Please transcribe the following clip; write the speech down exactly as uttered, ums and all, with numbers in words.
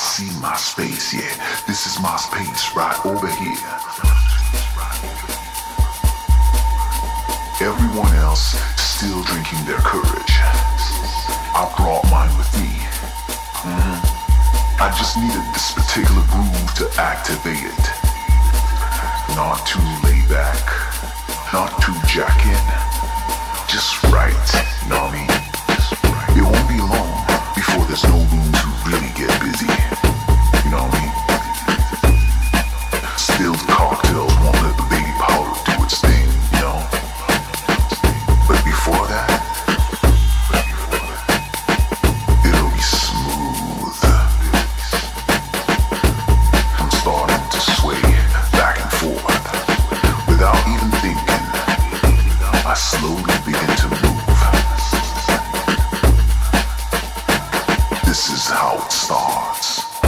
see my space, yeah. This is my space right over here. Everyone else still drinking their courage. I brought mine with me. Mm-hmm. I just needed this particular groove to activate it. Not too laid back, not too jack in, just right, Nami. It won't be long before there's no room to really get busy. You know what I mean? Spilled cocktails won't let the baby powder do its thing, you know? But before that, it'll be smooth. I'm starting to sway back and forth. Without even thinking, I slowly begin to move. This is how it starts.